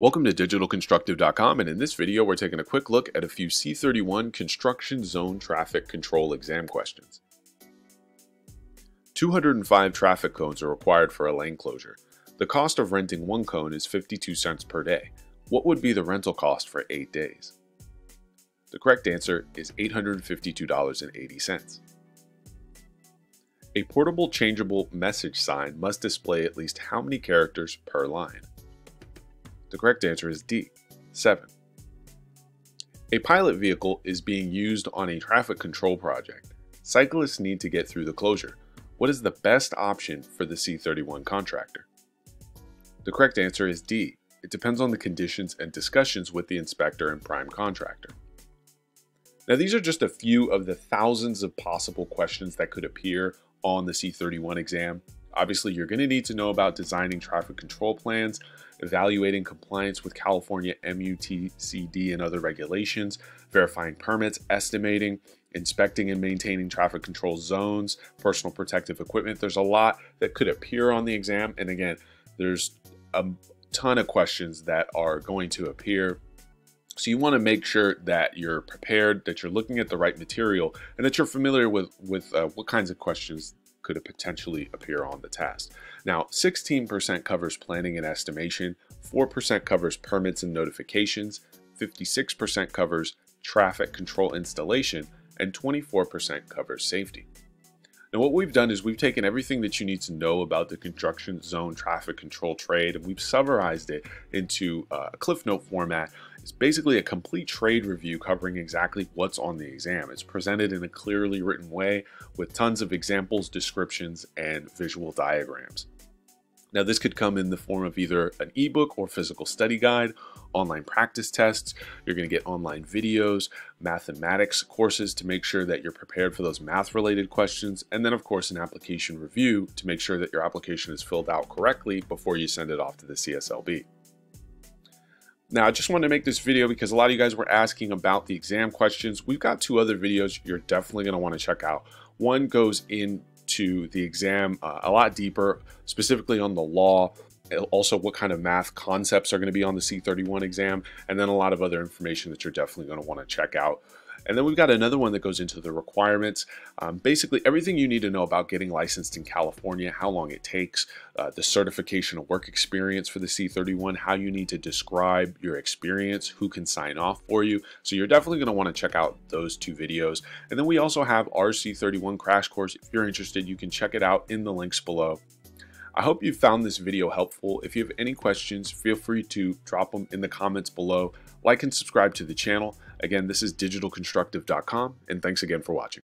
Welcome to DigitalConstructive.com, and in this video we're taking a quick look at a few C31 construction zone traffic control exam questions. 205 traffic cones are required for a lane closure. The cost of renting one cone is 52 cents per day. What would be the rental cost for 8 days? The correct answer is $852.80. A portable changeable message sign must display at least how many characters per line? The correct answer is D, 7. A pilot vehicle is being used on a traffic control project. Cyclists need to get through the closure. What is the best option for the C31 contractor? The correct answer is D. It depends on the conditions and discussions with the inspector and prime contractor. Now, these are just a few of the thousands of possible questions that could appear on the C31 exam. Obviously, you're going to need to know about designing traffic control plans, evaluating compliance with California MUTCD and other regulations, verifying permits, estimating, inspecting and maintaining traffic control zones, personal protective equipment. There's a lot that could appear on the exam. And again, there's a ton of questions that are going to appear. So you want to make sure that you're prepared, that you're looking at the right material, and that you're familiar with what kinds of questions could potentially appear on the test. Now, 16% covers planning and estimation, 4% covers permits and notifications, 56% covers traffic control installation, and 24% covers safety. Now, what we've done is we've taken everything that you need to know about the construction zone traffic control trade, and we've summarized it into a Cliff Note format. It's basically a complete trade review covering exactly what's on the exam. It's presented in a clearly written way with tons of examples, descriptions, and visual diagrams. Now, this could come in the form of either an ebook or physical study guide, online practice tests. You're going to get online videos, mathematics courses to make sure that you're prepared for those math-related questions, and then, of course, an application review to make sure that your application is filled out correctly before you send it off to the CSLB. Now, I just wanted to make this video because a lot of you guys were asking about the exam questions. We've got 2 other videos you're definitely going to want to check out. One goes into the exam a lot deeper, specifically on the law, also what kind of math concepts are going to be on the C31 exam, and then a lot of other information that you're definitely going to want to check out. And then we've got another one that goes into the requirements, basically everything you need to know about getting licensed in California, how long it takes, the certification of work experience for the C31, how you need to describe your experience, who can sign off for you. So you're definitely going to want to check out those 2 videos. And then we also have our C31 crash course. If you're interested, you can check it out in the links below. I hope you found this video helpful. If you have any questions, feel free to drop them in the comments below. Like and subscribe to the channel. Again, this is DigitalConstructive.com, and thanks again for watching.